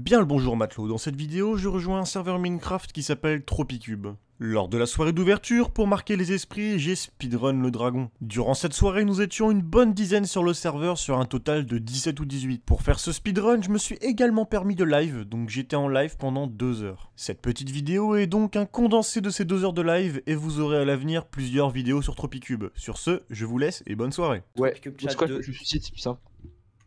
Bien le bonjour Matelot, dans cette vidéo je rejoins un serveur Minecraft qui s'appelle Tropicube. Lors de la soirée d'ouverture, pour marquer les esprits, j'ai speedrun le dragon. Durant cette soirée, nous étions une bonne dizaine sur le serveur sur un total de 17 ou 18. Pour faire ce speedrun, je me suis également permis de live, donc j'étais en live pendant 2 heures. Cette petite vidéo est donc un condensé de ces 2 heures de live et vous aurez à l'avenir plusieurs vidéos sur Tropicube. Sur ce, je vous laisse et bonne soirée. Ouais, c'est quoi que je suscite, putain.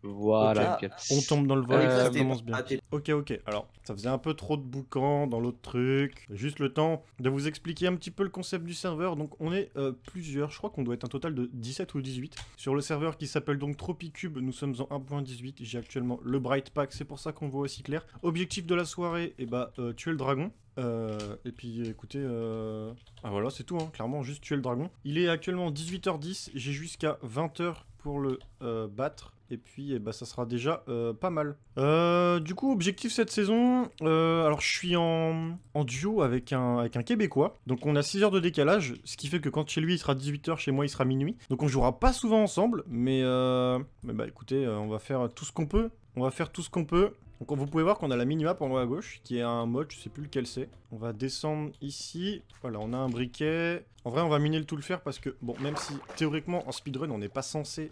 Voilà, okay. On tombe dans le vol, ça commence bien. Ok, alors ça faisait un peu trop de boucan dans l'autre truc. Juste le temps de vous expliquer un petit peu le concept du serveur. Donc on est plusieurs, je crois qu'on doit être un total de 17 ou 18. Sur le serveur qui s'appelle donc Tropicube, nous sommes en 1.18. J'ai actuellement le Bright Pack, c'est pour ça qu'on voit aussi clair. Objectif de la soirée, et bah tuer le dragon. Et puis écoutez, ah voilà c'est tout, hein, clairement juste tuer le dragon. Il est actuellement 18h10, j'ai jusqu'à 20h pour le battre. Et puis, eh ben, ça sera déjà pas mal. Du coup, objectif cette saison... alors, je suis en duo avec un Québécois. Donc, on a 6 heures de décalage. Ce qui fait que quand chez lui, il sera 18h, chez moi, il sera minuit. Donc, on jouera pas souvent ensemble. Mais bah, écoutez, on va faire tout ce qu'on peut. Donc, vous pouvez voir qu'on a la mini-map en haut à gauche, qui est un mode, je sais plus lequel c'est. On va descendre ici. Voilà, on a un briquet. En vrai, on va miner le tout le fer parce que, bon, même si théoriquement en speedrun, on n'est pas censé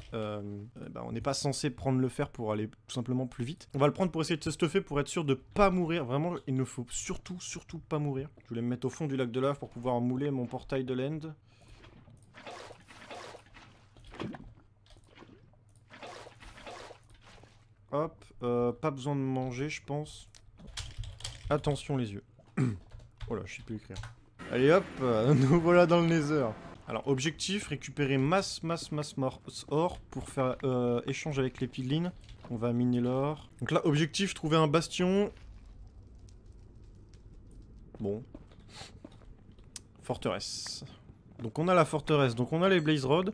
prendre le fer pour aller tout simplement plus vite. On va le prendre pour essayer de se stuffer, pour être sûr de pas mourir. Vraiment, il ne faut surtout pas mourir. Je voulais me mettre au fond du lac de lave pour pouvoir mouler mon portail de l'end. Hop, pas besoin de manger, je pense. Attention les yeux. Oh là, je sais plus écrire. Allez hop, nous voilà dans le nether. Alors, objectif, récupérer masse or pour faire échange avec les pylines. On va miner l'or. Donc là, objectif, trouver un bastion. Bon. Forteresse. Donc on a la forteresse, donc on a les blaze rods.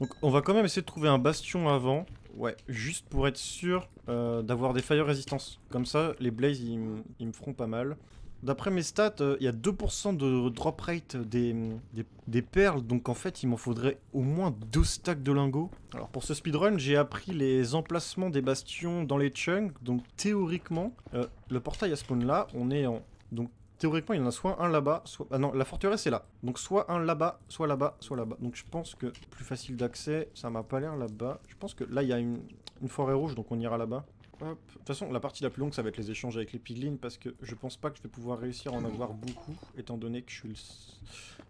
Donc on va quand même essayer de trouver un bastion avant. Ouais, juste pour être sûr d'avoir des fire résistance. Comme ça, les blazes, ils me feront pas mal. D'après mes stats, il y a 2% de drop rate des perles. Donc en fait, il m'en faudrait au moins 2 stacks de lingots. Alors pour ce speedrun, j'ai appris les emplacements des bastions dans les chunks. Donc théoriquement, le portail à spawn là, on est en... Donc théoriquement, il y en a soit un là-bas, soit... Ah non, la forteresse est là. Donc soit un là-bas, soit là-bas, soit là-bas. Donc je pense que plus facile d'accès, ça m'a pas l'air là-bas. Je pense que là, il y a une forêt rouge, donc on ira là-bas. Hop. De toute façon, la partie la plus longue, ça va être les échanges avec les piglins, parce que je pense pas que je vais pouvoir réussir à en avoir beaucoup, étant donné que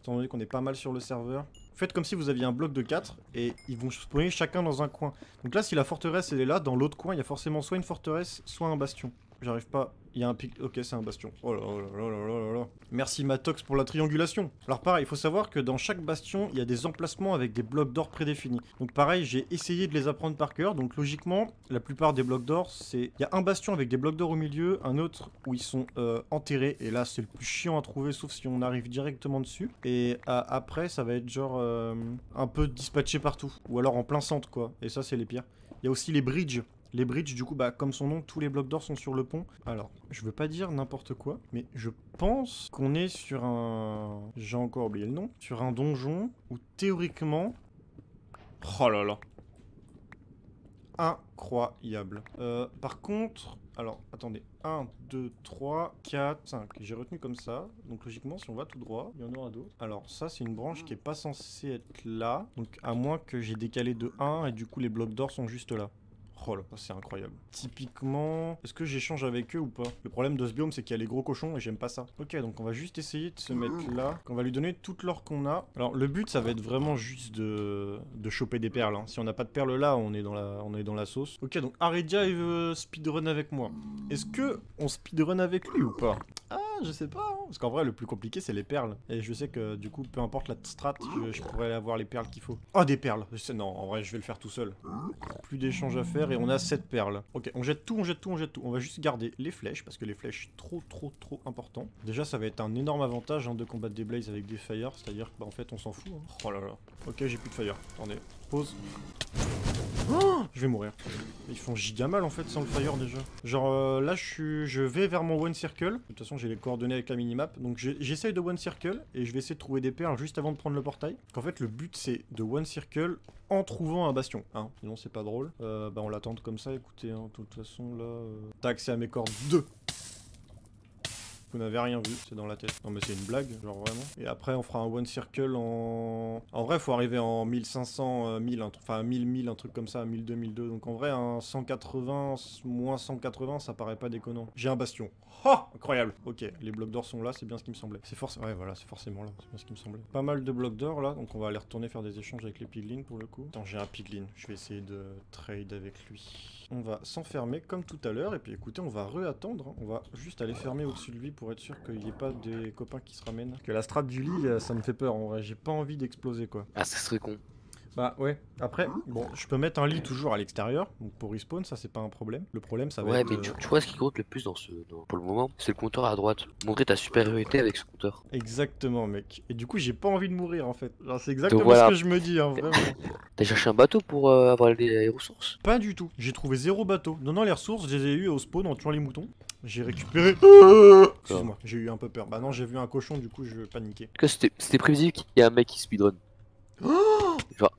étant donné qu'on est pas mal sur le serveur. Faites comme si vous aviez un bloc de 4 et ils vont spawner chacun dans un coin. Donc là, si la forteresse elle est là, dans l'autre coin, il y a forcément soit une forteresse, soit un bastion. J'arrive pas... Il y a un pic... Ok, c'est un bastion. Oh là là là là là là. Merci Matox pour la triangulation. Alors pareil, il faut savoir que dans chaque bastion, il y a des emplacements avec des blocs d'or prédéfinis. Donc pareil, j'ai essayé de les apprendre par cœur. Donc logiquement, la plupart des blocs d'or, c'est... Il y a un bastion avec des blocs d'or au milieu, un autre où ils sont enterrés. Et là, c'est le plus chiant à trouver, sauf si on arrive directement dessus. Et après, ça va être genre un peu dispatché partout. Ou alors en plein centre, quoi. Et ça, c'est les pires. Il y a aussi les bridges. Les bridges, du coup, bah, comme son nom, tous les blocs d'or sont sur le pont. Alors, je veux pas dire n'importe quoi, mais je pense qu'on est sur un... J'ai encore oublié le nom. Sur un donjon où, théoriquement... Oh là là. Incroyable. Par contre... Alors, attendez. 1, 2, 3, 4, 5. J'ai retenu comme ça. Donc, logiquement, si on va tout droit, il y en aura d'autres. Alors, ça, c'est une branche qui est pas censée être là. Donc, à moins que j'ai décalé de 1, et du coup, les blocs d'or sont juste là. Oh là, c'est incroyable. Typiquement, est-ce que j'échange avec eux ou pas? Le problème de ce biome, c'est qu'il y a les gros cochons et j'aime pas ça. Ok, donc on va juste essayer de se mettre là. On va lui donner toute l'or qu'on a. Alors, le but, ça va être vraiment juste de choper des perles. Hein. Si on n'a pas de perles là, on est dans la sauce. Ok, donc Aridia, il veut speedrun avec moi. Est-ce que on speedrun avec lui ou pas? Ah, je sais pas. Hein. Parce qu'en vrai, le plus compliqué, c'est les perles. Et je sais que du coup, peu importe la strat, je pourrais avoir les perles qu'il faut. Oh, des perles. Non, en vrai, je vais le faire tout seul. Plus d'échanges à faire. Et on a 7 perles. Ok, on jette tout, on jette tout, on jette tout. On va juste garder les flèches, parce que les flèches, trop important. Déjà, ça va être un énorme avantage hein, de combattre des blazes avec des fire, c'est-à-dire qu'en fait, on s'en fout. Hein. Oh là là. Ok, j'ai plus de fire. Attendez, pause. Oh, Je vais mourir. Ils font giga mal en fait sans le fire déjà. Genre là je vais vers mon one circle. De toute façon j'ai les coordonnées avec la minimap. Donc j'essaye de one circle et je vais essayer de trouver des perles juste avant de prendre le portail. En fait le but c'est de one circle en trouvant un bastion. Hein, sinon c'est pas drôle. Bah on l'attende comme ça, écoutez, hein, de toute façon là... T'as accès à mes cordes 2. Vous n'avez rien vu, c'est dans la tête. Non mais c'est une blague, genre vraiment. Et après on fera un one circle en... En vrai faut arriver en 1500, 1000, enfin 1000, un truc comme ça, 1000, 2002. Donc en vrai un 180, moins 180 ça paraît pas déconnant. J'ai un bastion. Oh, incroyable. Ok, les blocs d'or sont là, c'est bien ce qui me semblait. C'est forcément... Ouais voilà, c'est forcément là, c'est bien ce qui me semblait. Pas mal de blocs d'or là, donc on va aller retourner faire des échanges avec les piglins pour le coup. Attends, j'ai un piglin, je vais essayer de trade avec lui. On va s'enfermer comme tout à l'heure et puis écoutez on va re-attendre. On va juste aller fermer au-dessus de lui pour être sûr qu'il n'y ait pas des copains qui se ramènent. Que la strat du lit, ça me fait peur en vrai, j'ai pas envie d'exploser quoi. Ah ça serait con. Bah ouais, après, bon, je peux mettre un lit toujours à l'extérieur, donc pour respawn, ça c'est pas un problème. Le problème, ça va être... Ouais, mais tu vois ce qui compte le plus dans ce... pour le moment, c'est le compteur à droite. Montrer ta supériorité avec ce compteur. Exactement, mec. Et du coup, j'ai pas envie de mourir, en fait. C'est exactement voilà. Ce que je me dis, hein, vraiment. T'as cherché un bateau pour avoir les ressources? Pas du tout. J'ai trouvé 0 bateau. Non, non, les ressources, je les ai eues au spawn en tuant les moutons. J'ai récupéré... Excuse-moi, j'ai eu un peu peur. Bah non, j'ai vu un cochon, du coup, je paniquais. C'était prévisible qu'il y a un mec qui speedrun. Genre...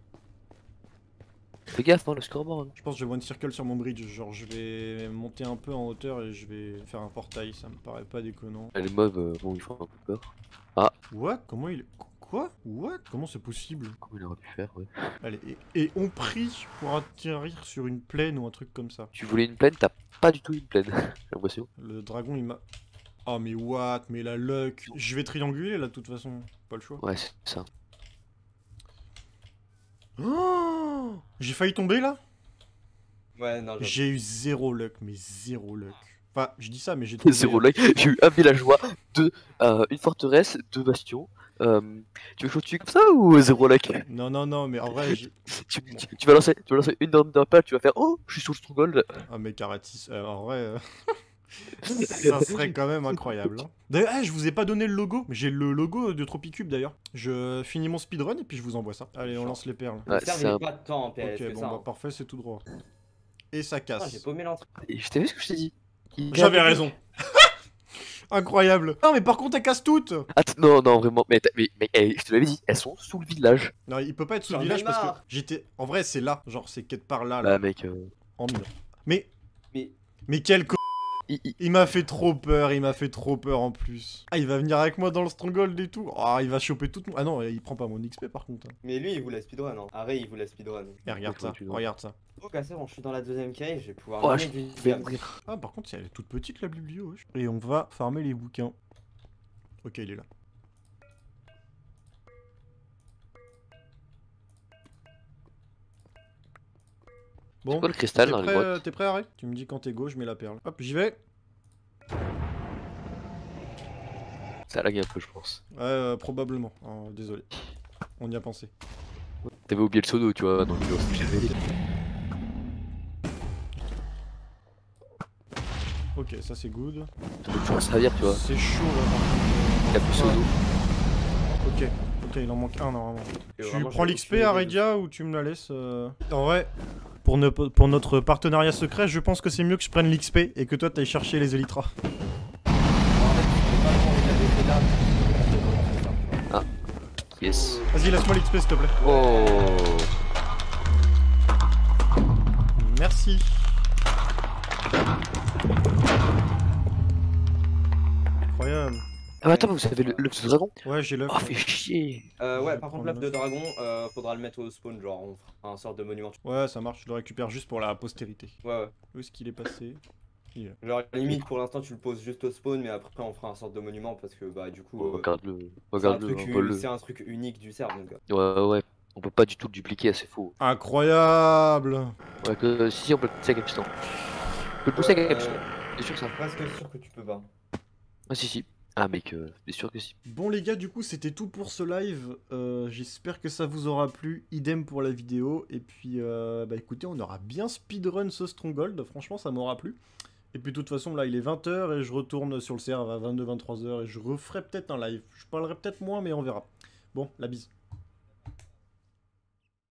Fais gaffe hein, le scoreboard. Je pense que je vais one circle sur mon bridge, genre je vais monter un peu en hauteur et je vais faire un portail, ça me paraît pas déconnant. Les mobs, bon ils font un peu peur. Ah. What? Comment il... Quoi? What? Comment c'est possible? Comment il aurait pu faire, ouais. Allez, et on prie pour atterrir sur une plaine ou un truc comme ça. Tu voulais une plaine, t'as pas du tout une plaine, j'ai l'impression. Le dragon il m'a... Oh mais what? Mais la luck. Je vais trianguler là de toute façon, pas le choix. Ouais c'est ça. Oh, j'ai failli tomber là. Ouais, non, j'ai eu 0 luck, mais 0 luck. Enfin, je dis ça, mais j'ai trouvé... 0 luck, j'ai eu un villageois, une forteresse, 2 bastions. Tu veux que je tue comme ça ou 0 luck? Non, non, non, mais en vrai... tu vas lancer une d'un pal, tu vas faire « Oh, je suis sur le trou gold !» Ah mais Caratis, en vrai... Ça serait quand même incroyable. Hein. D'ailleurs, je vous ai pas donné le logo. J'ai le logo de Tropicube d'ailleurs. Je finis mon speedrun et puis je vous envoie ça. Allez, on lance les perles. Ouais, ça ne pas de temps en PS. Ok, bon, ça, bah, hein. Parfait, c'est tout droit. Et ça casse. Ah, j'ai paumé l'entrée. Je t'ai vu ce que je t'ai dit. J'avais raison. Incroyable. Non, mais par contre, elles cassent toutes. Attends, non, non, vraiment. Mais hey, je te l'avais dit, elles sont sous le village. Non, il peut pas être sous le village parce que j'étais. En vrai, c'est là. Genre, c'est quelque part là. Là, mec. En mur. Mais quel co. Il m'a fait trop peur, il m'a fait trop peur en plus. Ah, il va venir avec moi dans le stronghold et tout. Ah, oh, il va choper tout. Ah non, il prend pas mon XP par contre. Hein. Mais lui, il voulait speedrun. Hein. Arrête, il voulait speedrun. Et regarde ça, regarde ça. Oh, casseur, je suis dans la deuxième case, je vais pouvoir... Oh, ah, par contre, elle est toute petite la biblio. Et on va farmer les bouquins. Ok, il est là. Bon, quoi, le cristal dans les boîtes. T'es prêt, arrête? Tu me dis quand t'es gauche, je mets la perle. Hop, j'y vais. Ça lag un peu, je pense. Ouais, probablement. Oh, désolé. On y a pensé. T'avais oublié le pseudo, tu vois, dans le vidéo. Ok, ça c'est good. Ça peut toujours servir, tu vois. C'est chaud, là. Il a plus pseudo. Ouais. Ok. Ok, il en manque un, normalement. Tu vraiment, prends l'XP, Aridia, ou tu me la laisses En vrai... Pour notre partenariat secret, je pense que c'est mieux que je prenne l'XP et que toi t'ailles chercher les Elytras. Ah, yes. Vas-y, laisse-moi l'XP s'il te plaît. Oh. Merci. Incroyable. Ah bah attends, vous savez l'œuf de dragon? Ouais, j'ai l'œuf. Oh, fait chier. Ouais, par contre l'œuf de dragon, faudra le mettre au spawn, genre on fera un sorte de monument. Ouais, ça marche, je le récupère juste pour la postérité. Ouais. Où est-ce qu'il est passé? Genre limite pour l'instant tu le poses juste au spawn, mais après on fera un sorte de monument parce que bah du coup... Regarde-le. C'est un truc unique du serve, donc. Ouais, ouais. On peut pas du tout le dupliquer, c'est faux. Incroyable. Ouais, que si, on peut le pousser à quel piston. On peut le pousser à quel piston. C'est sûr ça. Presque sûr que tu peux pas. Ah si si. Ah mec, c'est sûr que si. Bon les gars, du coup c'était tout pour ce live, j'espère que ça vous aura plu, idem pour la vidéo, et puis bah écoutez, on aura bien speedrun ce stronghold, franchement ça m'aura plu. Et puis de toute façon là il est 20 h et je retourne sur le serve à 22-23 h et je referai peut-être un live, je parlerai peut-être moins mais on verra. Bon, la bise.